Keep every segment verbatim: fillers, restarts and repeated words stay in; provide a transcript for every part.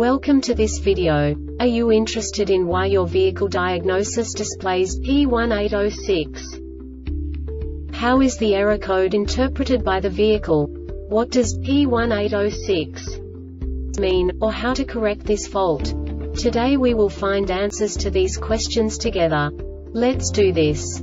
Welcome to this video. Are you interested in why your vehicle diagnosis displays P one eight zero six? How is the error code interpreted by the vehicle? What does P one eight zero six mean, or how to correct this fault? Today we will find answers to these questions together. Let's do this.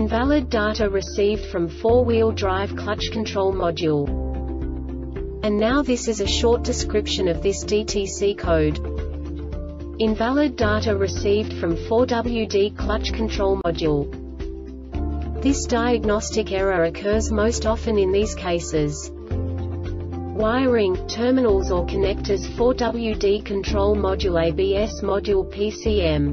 invalid data received from four-wheel drive clutch control module. And now this is a short description of this D T C code. Invalid data received from four W D clutch control module. This diagnostic error occurs most often in these cases: wiring, terminals or connectors, four W D control module, A B S module, P C M.